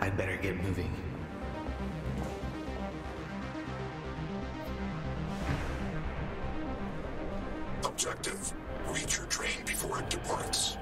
I'd better get moving. Objective, reach your train before it departs.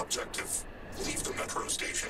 Objective, leave the metro station.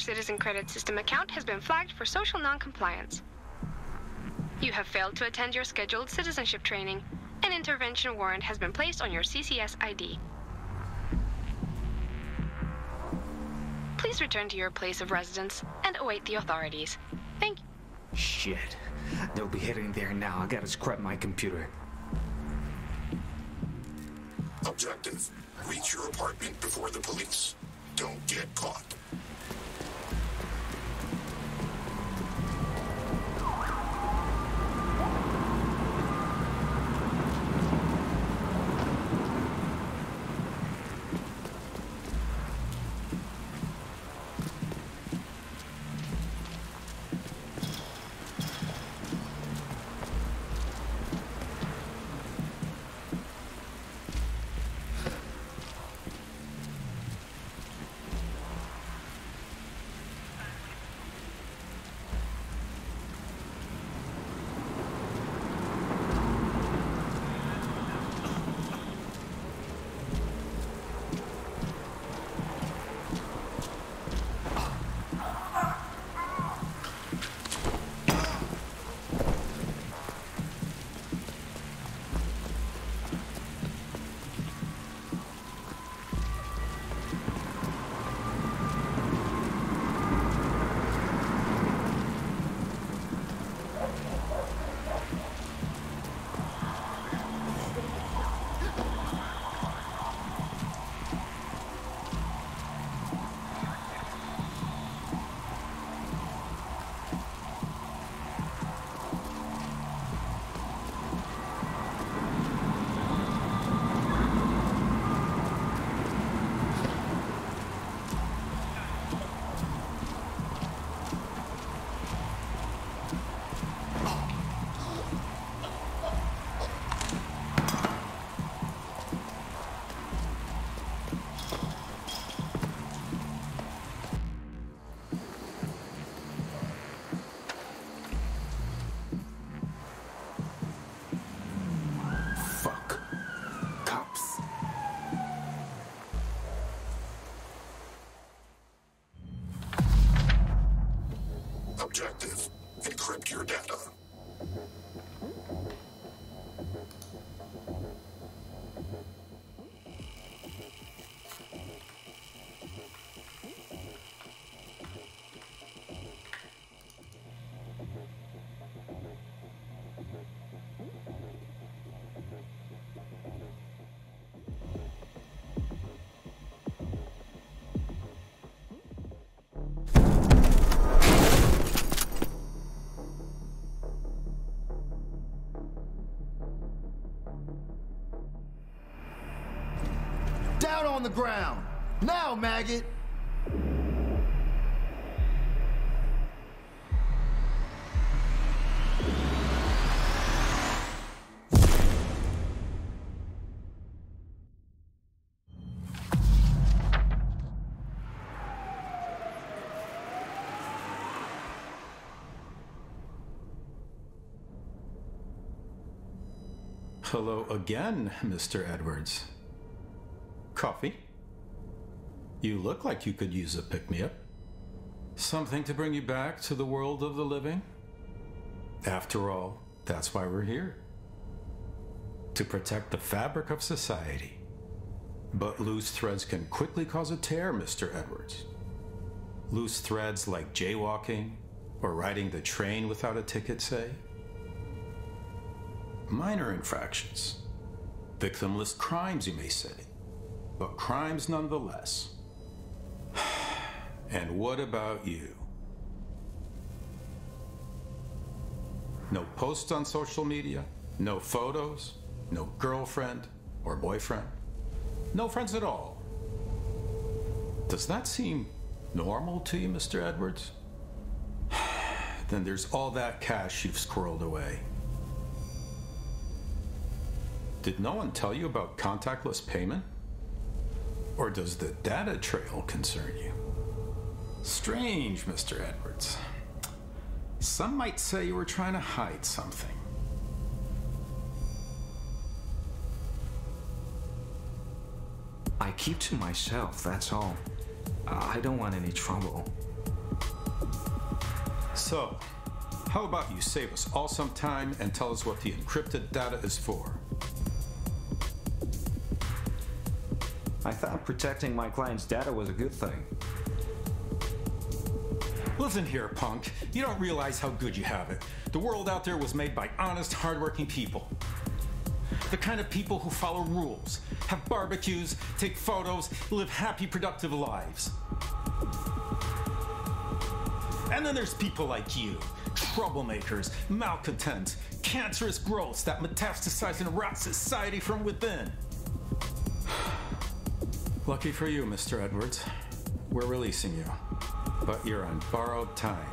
Citizen credit system account has been flagged for social non-compliance. You have failed to attend your scheduled citizenship training. An intervention warrant has been placed on your CCS ID. Please return to your place of residence and await the authorities. Thank you. Shit. They'll be heading there now. I gotta scrub my computer. Objective, reach your apartment before the police. Don't get caught. on the ground! Now, maggot! Hello again, Mr. Edwards. Coffee? You look like you could use a pick-me-up. Something to bring you back to the world of the living? After all, that's why we're here. To protect the fabric of society. But loose threads can quickly cause a tear, Mr. Edwards. Loose threads like jaywalking or riding the train without a ticket, say. Minor infractions, victimless crimes, you may say, but crimes nonetheless. And what about you? No posts on social media, no photos, no girlfriend or boyfriend, no friends at all. Does that seem normal to you, Mr. Edwards? Then there's all that cash you've squirreled away. Did no one tell you about contactless payment? Or does the data trail concern you? Strange, Mr. Edwards. Some might say you were trying to hide something. I keep to myself, that's all. I don't want any trouble. So, how about you save us all some time and tell us what the encrypted data is for? I thought protecting my client's data was a good thing. Listen here, punk. You don't realize how good you have it. The world out there was made by honest, hardworking people. The kind of people who follow rules, have barbecues, take photos, live happy, productive lives. And then there's people like you. Troublemakers, malcontents, cancerous growths that metastasize and rot society from within. Lucky for you, Mr. Edwards. We're releasing you, but you're on borrowed time.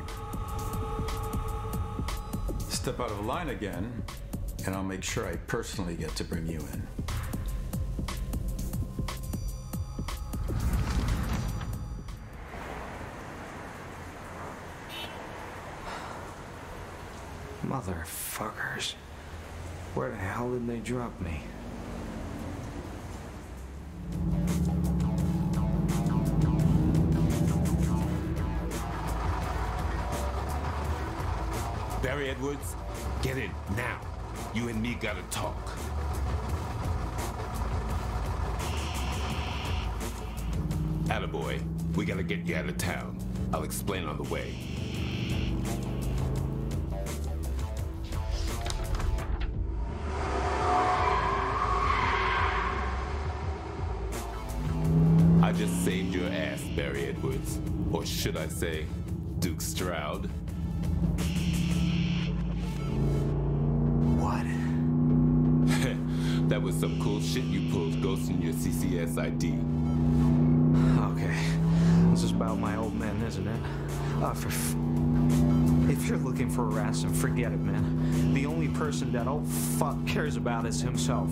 Step out of line again, and I'll make sure I personally get to bring you in. Motherfuckers. Where the hell did they drop me? Barry Edwards, get in now. You and me gotta talk. Attaboy, we gotta get you out of town. I'll explain on the way. I just saved your ass, Barry Edwards. Or should I say, Duke Stroud? What? That was some cool shit you pulled ghosting your CCS ID. Okay. This is about my old man, isn't it? If you're looking for a ransom, forget it, man. The only person that old fuck cares about is himself.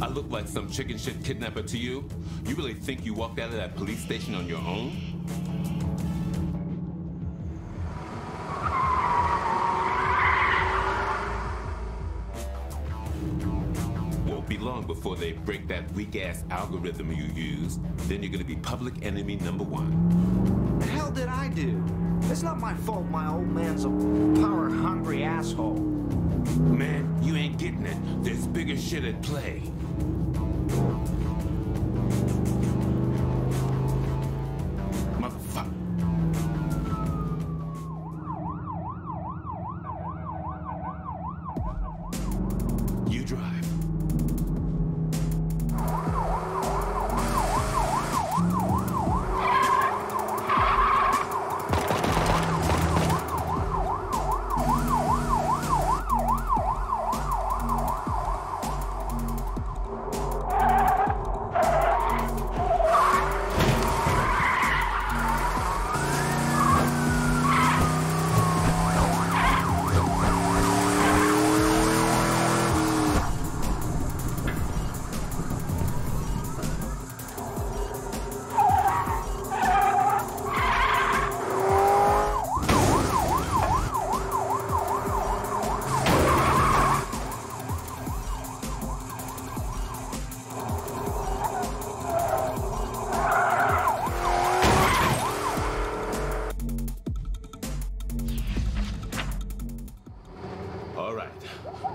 I look like some chicken shit kidnapper to you? You really think you walked out of that police station on your own? Won't be long before they break that weak-ass algorithm you use. Then you're gonna be public enemy #1. The hell did I do? It's not my fault my old man's a power-hungry asshole. Man, you ain't getting it. There's bigger shit at play. Motherfucker. You drive.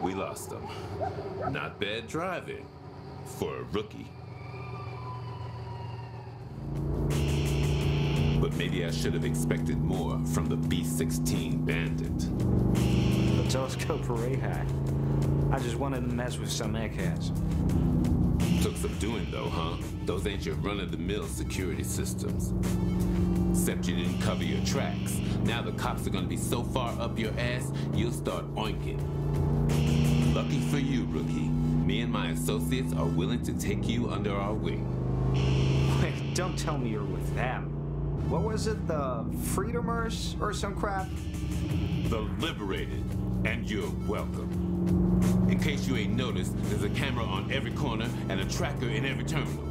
We lost them. Not bad driving for a rookie. But maybe I should have expected more from the B-16 Bandit. The Tasco Pereira. I just wanted to mess with some eggheads. Took some doing though, huh? Those ain't your run-of-the-mill security systems. Except you didn't cover your tracks. Now the cops are gonna be so far up your ass, you'll start oinking. Lucky for you, rookie. Me and my associates are willing to take you under our wing. Wait, don't tell me you're with them. What was it, the Freedomers or some crap? The Liberated, and you're welcome. In case you ain't noticed, there's a camera on every corner and a tracker in every terminal.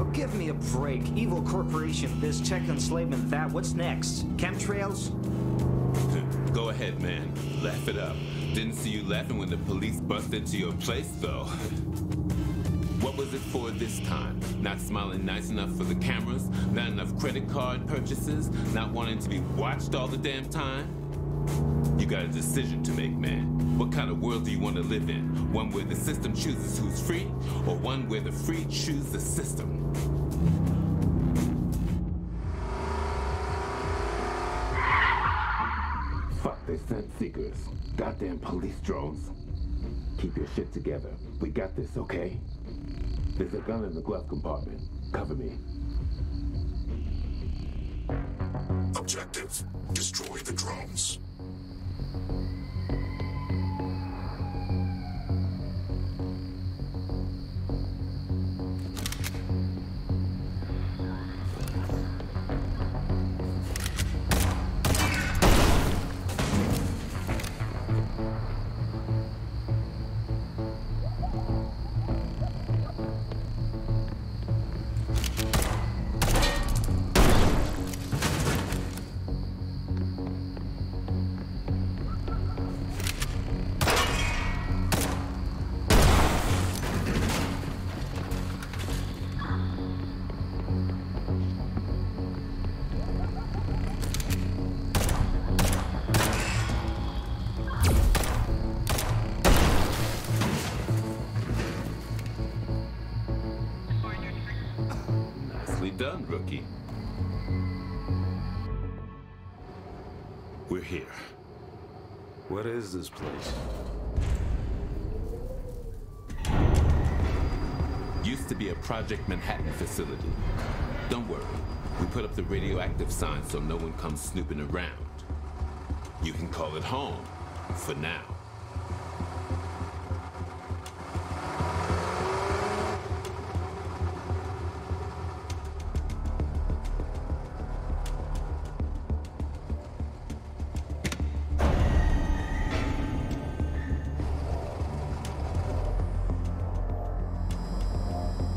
Oh, give me a break. Evil corporation, this tech enslavement, that. What's next? Chemtrails? Go ahead, man. Laugh it up. Didn't see you laughing when the police bust into your place, though. What was it for this time? Not smiling nice enough for the cameras? Not enough credit card purchases? Not wanting to be watched all the damn time? You got a decision to make, man. What kind of world do you want to live in? One where the system chooses who's free, or one where the free choose the system? Fuck, they sent seekers. Goddamn police drones. Keep your shit together. We got this, okay? There's a gun in the glove compartment. Cover me. Objective: destroy the drones. Done, rookie. We're here. What is this place? Used to be a Project Manhattan facility. Don't worry. We put up the radioactive sign so no one comes snooping around. You can call it home for now.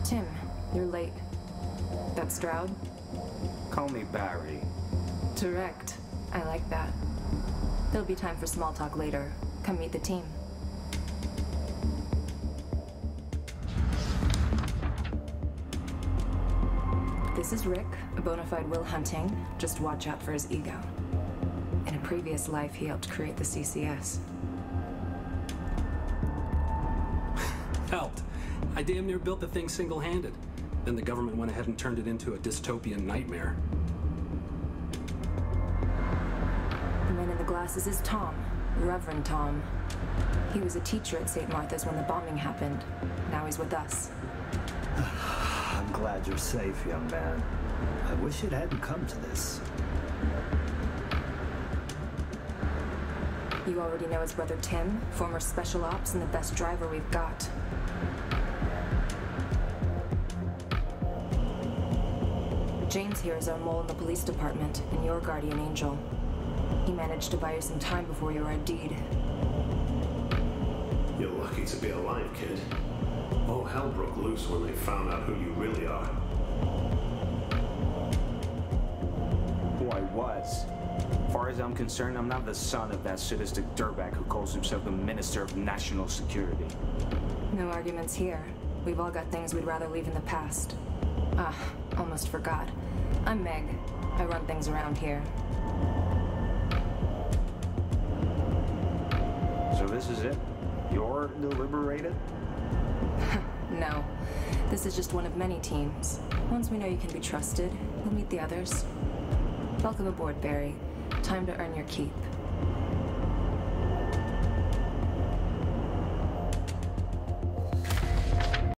Tim, you're late. That's Stroud? Call me Barry. Direct. I like that. There'll be time for small talk later. Come meet the team. This is Rick, a bona fide will hunting. Just watch out for his ego. In a previous life, he helped create the CCS. Helped. I damn near built the thing single-handed. Then the government went ahead and turned it into a dystopian nightmare. The man in the glasses is Tom, Reverend Tom. He was a teacher at St. Martha's when the bombing happened. Now he's with us. I'm glad you're safe, young man. I wish it hadn't come to this. You already know his brother Tim, former special ops and the best driver we've got. James here is our mole in the police department, and your guardian angel. He managed to buy you some time before you were ID'd. You're lucky to be alive, kid. All hell broke loose when they found out who you really are. Who I was? As far as I'm concerned, I'm not the son of that sadistic dirtbag who calls himself the Minister of National Security. No arguments here. We've all got things we'd rather leave in the past. Ah, almost forgot. I'm Meg. I run things around here. So this is it? You're The Liberated? No. This is just one of many teams. Once we know you can be trusted, we'll meet the others. Welcome aboard, Barry. Time to earn your keep.